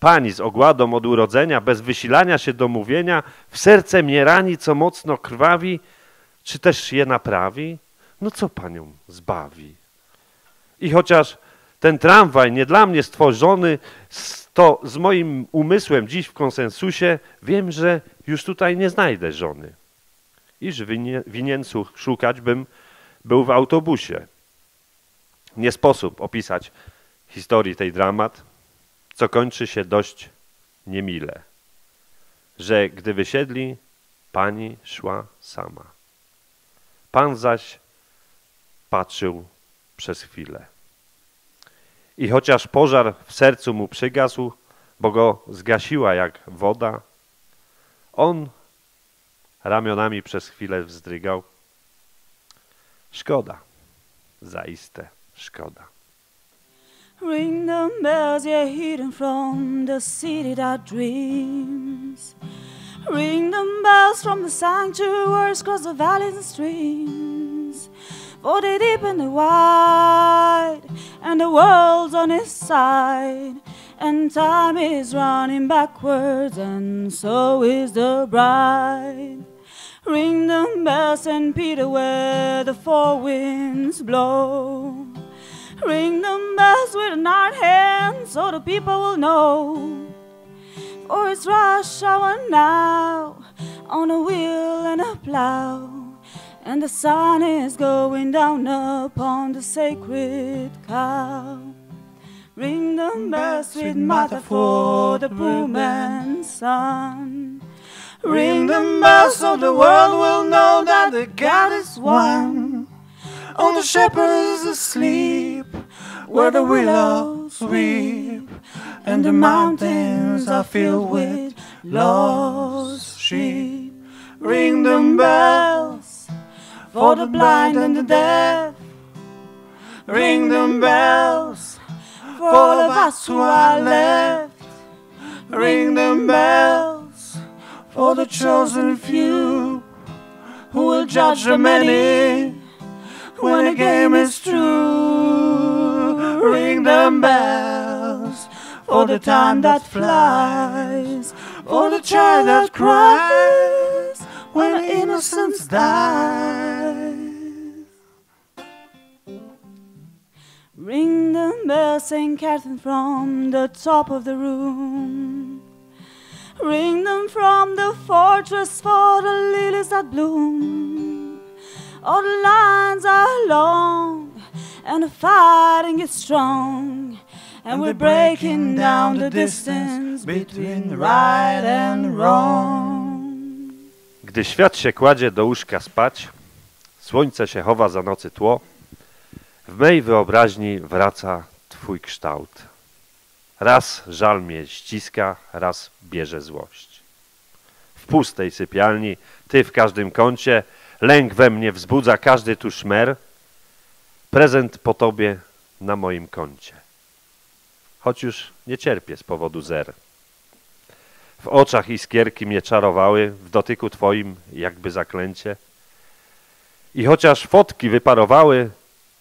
Pani z ogładą od urodzenia, bez wysilania się do mówienia, w serce mnie rani, co mocno krwawi, czy też je naprawi? No co panią zbawi? I chociaż ten tramwaj nie dla mnie stworzony, to z moim umysłem dziś w konsensusie wiem, że już tutaj nie znajdę żony. Iż winien szukać bym był w autobusie. Nie sposób opisać historii tej dramat, co kończy się dość niemile, że gdy wysiedli, pani szła sama. Pan zaś patrzył przez chwilę. I chociaż pożar w sercu mu przygasł, bo go zgasiła jak woda, on ramionami przez chwilę wzdrygał. Szkoda, zaiste szkoda. Ring the bells you're hidden from the city that dreams. Ring the bells from the sanctuaries across the valleys and streams. For the deep and the wide, and the world's on its side, and time is running backwards, and so is the bride. Ring the bells in Peter where the four winds blow. Ring the bells with an iron hand so the people will know. For it's rush hour now, on a wheel and a plough. And the sun is going down upon the sacred cow. Ring the bells, sweet mother, for the poor man's son. Ring the bells so the world will know that the God is one. On the shepherds asleep, where the willows weep, and the mountains are filled with lost sheep. Ring the bells for the blind and the deaf. Ring the bells for all of us who are left. Ring the bells for the chosen few who will judge the many when the game is true. Ring the bells for the time that flies, for the child that cries when the innocence dies. Ring the bell, St. Catherine, from the top of the room. Ring them from the fortress for the lilies that bloom. All the lines are long and the fighting is strong, and we're breaking down the distance between right and wrong. Gdy świat się kładzie do łóżka spać, słońce się chowa za nocy tło, w mej wyobraźni wraca twój kształt. Raz żal mnie ściska, raz bierze złość. W pustej sypialni, ty w każdym kącie, lęk we mnie wzbudza każdy tu szmer, prezent po tobie na moim koncie. Choć już nie cierpię z powodu zer. W oczach iskierki mnie czarowały, w dotyku twoim jakby zaklęcie. I chociaż fotki wyparowały,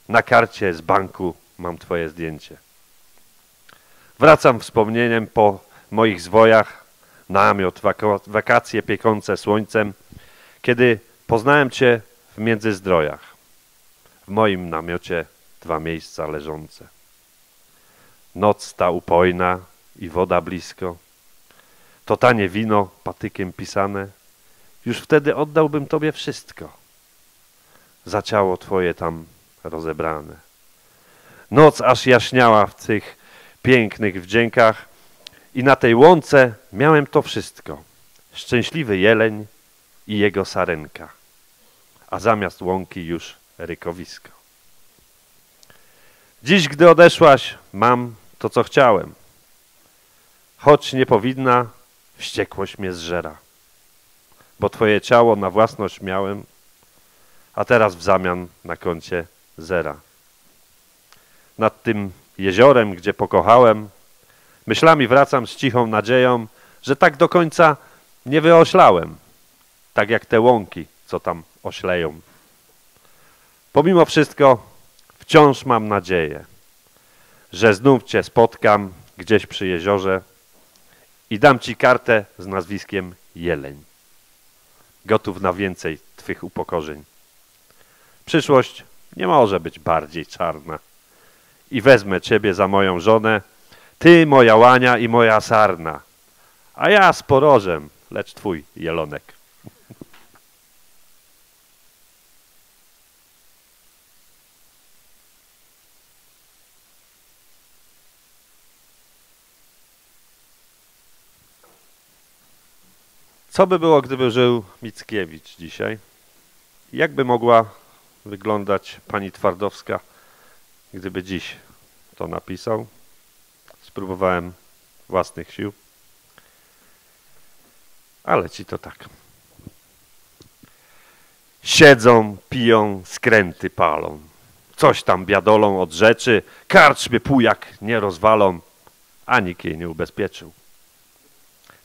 na karcie z banku mam twoje zdjęcie. Wracam wspomnieniem po moich zwojach, namiot, wakacje piekące słońcem, kiedy poznałem cię w Międzyzdrojach. W moim namiocie dwa miejsca leżące. Noc ta upojna i woda blisko. To tanie wino patykiem pisane, już wtedy oddałbym tobie wszystko. Za ciało twoje tam rozebrane. Noc aż jaśniała w tych pięknych wdziękach i na tej łące miałem to wszystko. Szczęśliwy jeleń i jego sarenka, a zamiast łąki już rykowisko. Dziś, gdy odeszłaś, mam to, co chciałem. Choć nie powinna, wściekłość mnie zżera, bo twoje ciało na własność miałem, a teraz w zamian na koncie zera. Nad tym jeziorem, gdzie pokochałem, myślami wracam z cichą nadzieją, że tak do końca nie wyoślałem, tak jak te łąki, co tam ośleją. Pomimo wszystko wciąż mam nadzieję, że znów cię spotkam gdzieś przy jeziorze i dam ci kartę z nazwiskiem Jeleń. Gotów na więcej twych upokorzeń. Przyszłość nie może być bardziej czarna i wezmę ciebie za moją żonę, ty moja łania i moja sarna, a ja z porożem, lecz twój jelonek. Co by było, gdyby żył Mickiewicz dzisiaj? Jak by mogła wyglądać pani Twardowska, gdyby dziś to napisał? Spróbowałem własnych sił, ale ci to tak. Siedzą, piją, skręty palą, coś tam biadolą od rzeczy, karczmy półjak nie rozwalą, a nikt jej nie ubezpieczył.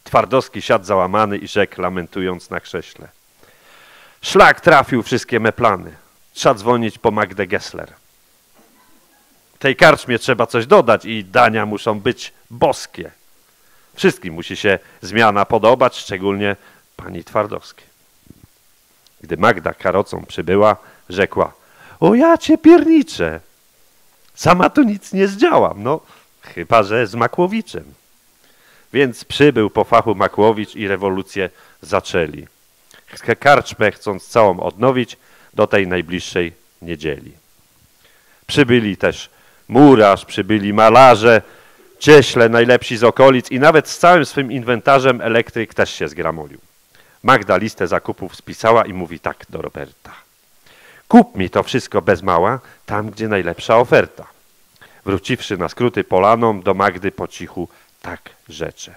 Twardowski siadł załamany i rzekł, lamentując na krześle. Szlak trafił wszystkie me plany. Trzeba dzwonić po Magdę Gessler. Tej karczmie trzeba coś dodać i dania muszą być boskie. Wszystkim musi się zmiana podobać, szczególnie pani Twardowskiej. Gdy Magda karocą przybyła, rzekła, o ja cię pierniczę. Sama tu nic nie zdziałam, no chyba że z Makłowiczem. Więc przybył po fachu Makłowicz i rewolucję zaczęli. Karczmę chcąc całą odnowić do tej najbliższej niedzieli. Przybyli też murarz, przybyli malarze, cieśle najlepsi z okolic i nawet z całym swym inwentarzem elektryk też się zgramolił. Magda listę zakupów spisała i mówi tak do Roberta. Kup mi to wszystko bez mała, tam gdzie najlepsza oferta. Wróciwszy na skróty polaną, do Magdy po cichu tak rzecze.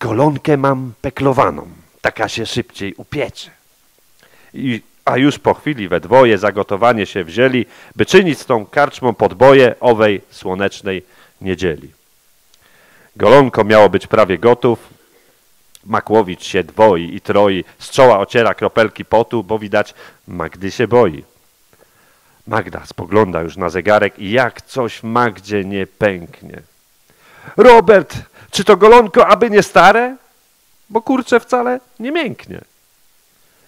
Golonkę mam peklowaną, taka się szybciej upiecze. A już po chwili we dwoje zagotowanie się wzięli, by czynić z tą karczmą podboje owej słonecznej niedzieli. Golonko miało być prawie gotów. Makłowicz się dwoi i troi, z czoła ociera kropelki potu, bo widać Magdy się boi. Magda spogląda już na zegarek i jak coś w Magdzie nie pęknie. Robert, czy to golonko, aby nie stare? Bo kurczę wcale nie mięknie.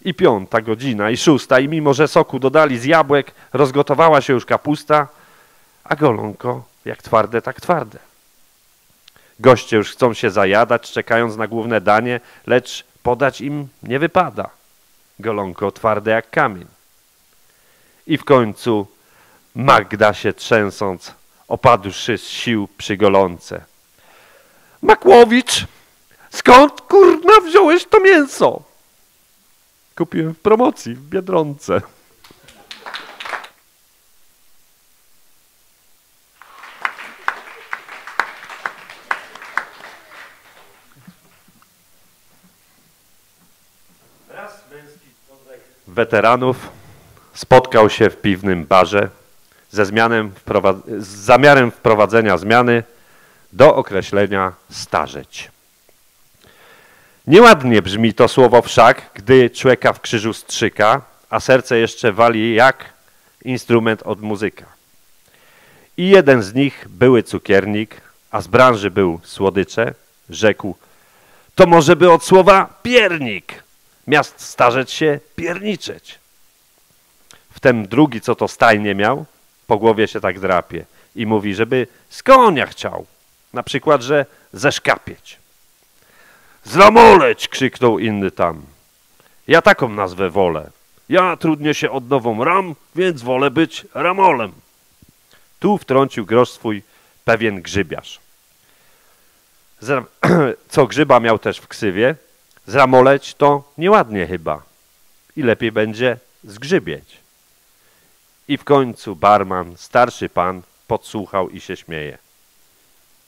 I 5. godzina, i 6, i mimo, że soku dodali z jabłek, rozgotowała się już kapusta, a golonko jak twarde, tak twarde. Goście już chcą się zajadać, czekając na główne danie, lecz podać im nie wypada. Golonko twarde jak kamień. I w końcu Magda się trzęsąc, opadłszy z sił przygolące. Makłowicz, skąd kurna wziąłeś to mięso? Kupiłem w promocji w Biedronce. Raz męski związek weteranów spotkał się w piwnym barze z zamiarem wprowadzenia zmiany do określenia starzeć. Nieładnie brzmi to słowo wszak, gdy człeka w krzyżu strzyka, a serce jeszcze wali jak instrument od muzyka. I jeden z nich, były cukiernik, a z branży był słodycze, rzekł, to może by od słowa piernik, miast starzeć się pierniczeć. Wtem drugi, co to stajnie miał, po głowie się tak drapie i mówi, żeby z konia chciał, na przykład, że zeszkapieć. Zamoleć! Krzyknął inny tam. Ja taką nazwę wolę. Ja trudnie się od nową ram, więc wolę być ramolem. Tu wtrącił grosz swój pewien grzybiarz. Co grzyba miał też w ksywie, zramoleć to nieładnie chyba i lepiej będzie zgrzybieć. I w końcu barman, starszy pan, podsłuchał i się śmieje.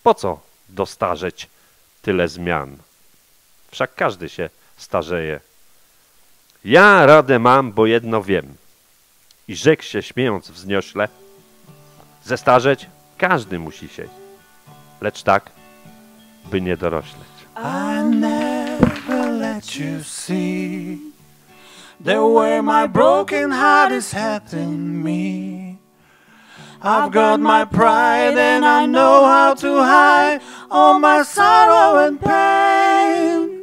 Po co dostarzeć tyle zmian? Wszak każdy się starzeje. Ja radę mam, bo jedno wiem. I rzekł się śmiejąc wzniośle. Zestarzeć każdy musi się. Lecz tak, by nie dorośleć. I never let you see the way my broken heart is hurting me. I've got my pride and I know how to hide all my sorrow and pain.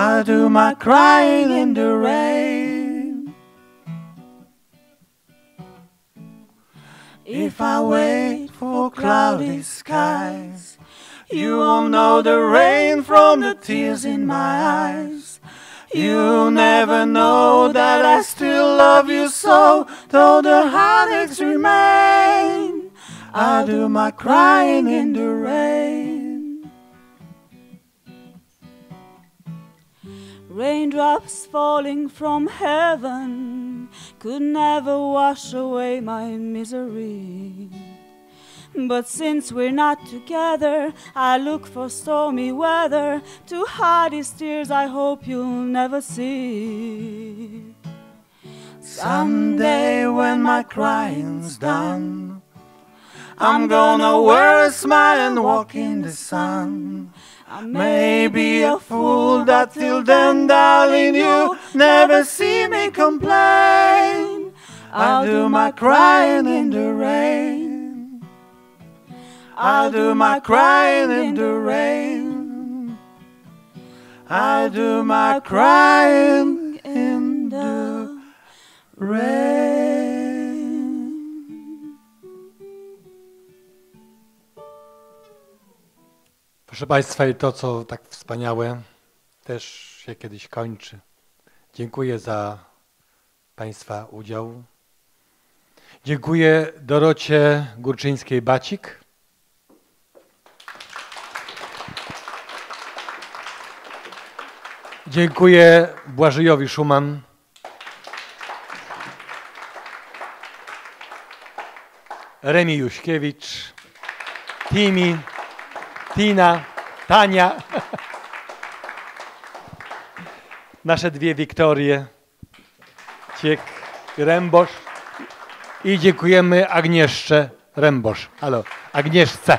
I do my crying in the rain. If I wait for cloudy skies, you won't know the rain from the tears in my eyes. You'll never know that I still love you so, though the heartaches remain. I do my crying in the rain. Raindrops falling from heaven could never wash away my misery. But since we're not together, I look for stormy weather to hide these tears I hope you'll never see. Someday when my crying's done, I'm gonna wear a smile and walk in the sun. I may be a fool that till then, darling, you'll never see me complain. I'll do my crying in the rain. I do my crying in the rain. I do my crying in the rain. Proszę Państwa, i to, co tak wspaniałe, też się kiedyś kończy. Dziękuję za Państwa udział. Dziękuję Dorocie Górczyńskiej-Bacik. Dziękuję Błażejowi Szuman. Remi Juśkiewicz. Timi, Tina, Tania. Nasze dwie Wiktorie. Ćwik i Rębosz. I dziękujemy Agnieszce Rębosz. Halo, Agnieszce.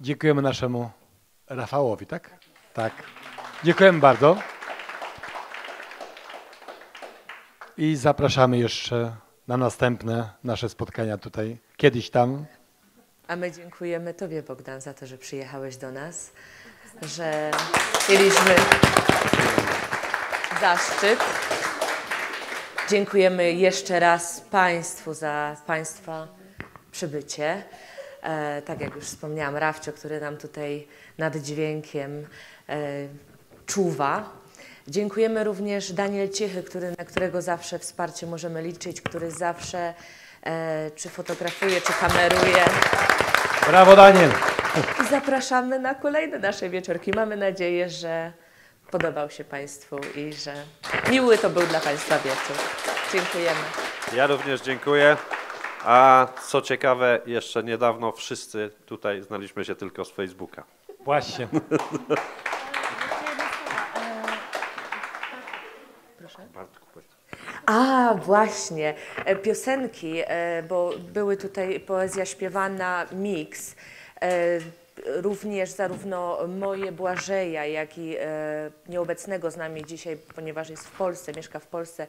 Dziękujemy naszemu Rafałowi, tak? Tak. Dziękujemy bardzo. I zapraszamy jeszcze na następne nasze spotkania tutaj, kiedyś tam. A my dziękujemy Tobie, Bogdan, za to, że przyjechałeś do nas, że mieliśmy zaszczyt. Dziękujemy jeszcze raz Państwu za Państwa przybycie. Tak jak już wspomniałam, Rafcio, który nam tutaj nad dźwiękiem czuwa. Dziękujemy również Daniel Cichy, na którego zawsze wsparcie możemy liczyć, który zawsze czy fotografuje, czy kameruje. Brawo, Daniel! I zapraszamy na kolejne nasze wieczorki. Mamy nadzieję, że podobał się Państwu i że miły to był dla Państwa wieczór. Dziękujemy. Ja również dziękuję. A co ciekawe, jeszcze niedawno wszyscy tutaj znaliśmy się tylko z Facebooka. Właśnie. Proszę. A właśnie, piosenki, bo były tutaj poezja śpiewana, miks. Również zarówno moje Błażeja, jak i nieobecnego z nami dzisiaj, ponieważ jest w Polsce, mieszka w Polsce,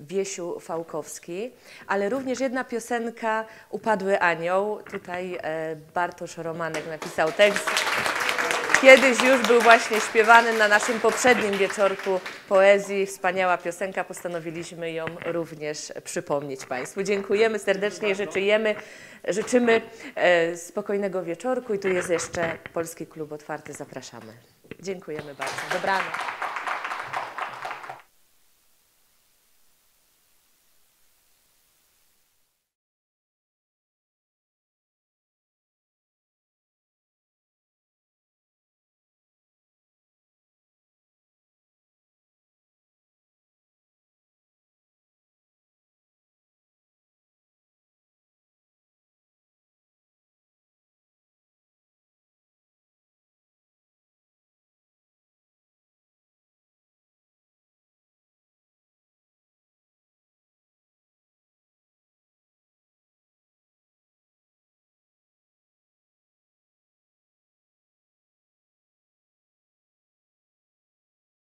Wiesiu Fałkowski, ale również jedna piosenka Upadły anioł. Tutaj Bartosz Romanek napisał tekst. Kiedyś już był właśnie śpiewany na naszym poprzednim wieczorku poezji. Wspaniała piosenka, postanowiliśmy ją również przypomnieć Państwu. Dziękujemy serdecznie i życzymy spokojnego wieczorku. I tu jest jeszcze Polski Klub Otwarty. Zapraszamy. Dziękujemy bardzo. Dobranoc.